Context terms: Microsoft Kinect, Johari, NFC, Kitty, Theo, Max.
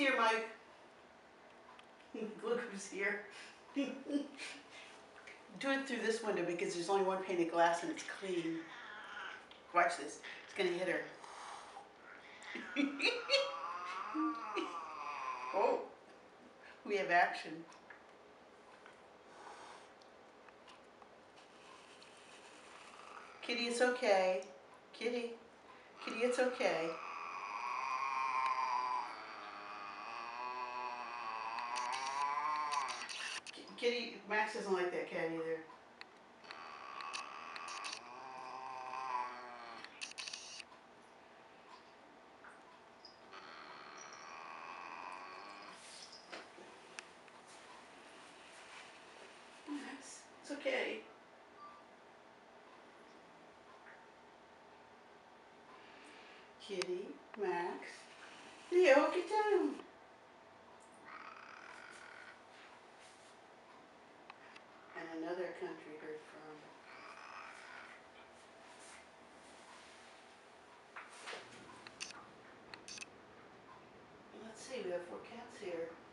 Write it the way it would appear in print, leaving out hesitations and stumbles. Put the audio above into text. here, Mike. Look who's here. Do it through this window because there's only one pane of glass and it's clean. Watch this. It's going to hit her. Oh, we have action. Kitty, it's okay. Kitty. Kitty, it's okay. Kitty, Max doesn't like that cat either. Max, it's okay. Kitty, Max, Theo, get down. And another country heard from. Let's see, we have 4 cats here.